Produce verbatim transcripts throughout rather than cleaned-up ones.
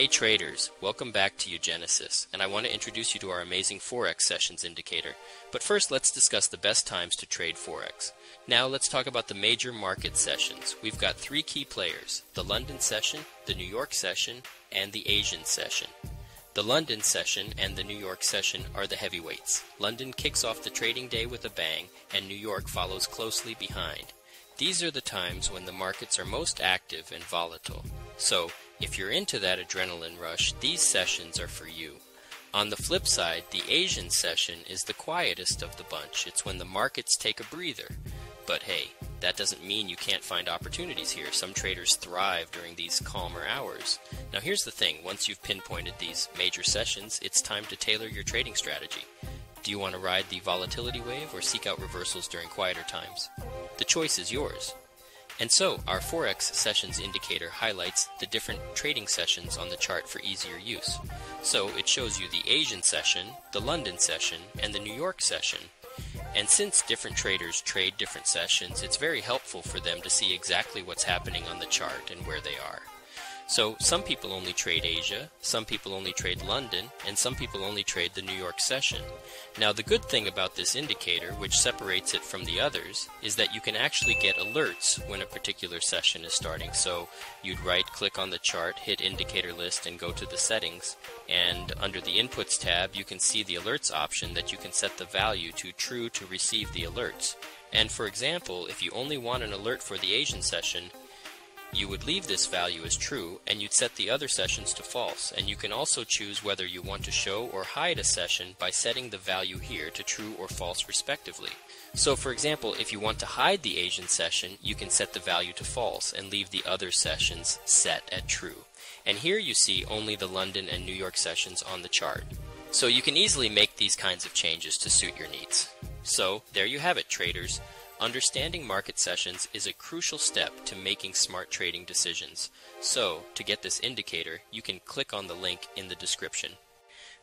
Hey traders, welcome back to Eugenesis, and I want to introduce you to our amazing Forex sessions indicator. But first, let's discuss the best times to trade Forex. Now let's talk about the major market sessions. We've got three key players: the London session, the New York session, and the Asian session. The London session and the New York session are the heavyweights. London kicks off the trading day with a bang, and New York follows closely behind. These are the times when the markets are most active and volatile. So, if you're into that adrenaline rush, these sessions are for you. On the flip side, the Asian session is the quietest of the bunch. It's when the markets take a breather. But hey, that doesn't mean you can't find opportunities here. Some traders thrive during these calmer hours. Now here's the thing, once you've pinpointed these major sessions, it's time to tailor your trading strategy. Do you want to ride the volatility wave or seek out reversals during quieter times? The choice is yours. And so, our Forex Sessions indicator highlights the different trading sessions on the chart for easier use. So, it shows you the Asian session, the London session, and the New York session. And since different traders trade different sessions, it's very helpful for them to see exactly what's happening on the chart and where they are. So, some people only trade Asia, some people only trade London, and some people only trade the New York session. Now, the good thing about this indicator, which separates it from the others, is that you can actually get alerts when a particular session is starting. So, you'd right-click on the chart, hit Indicator List, and go to the Settings. And under the Inputs tab, you can see the Alerts option that you can set the value to True to receive the alerts. And for example, if you only want an alert for the Asian session, you would leave this value as true, and you'd set the other sessions to false. And you can also choose whether you want to show or hide a session by setting the value here to true or false respectively. So for example, if you want to hide the Asian session, you can set the value to false and leave the other sessions set at true. And here you see only the London and New York sessions on the chart. So you can easily make these kinds of changes to suit your needs. So there you have it, traders. Understanding market sessions is a crucial step to making smart trading decisions. So, to get this indicator, you can click on the link in the description.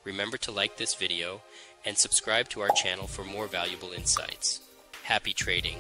Remember to like this video and subscribe to our channel for more valuable insights. Happy trading!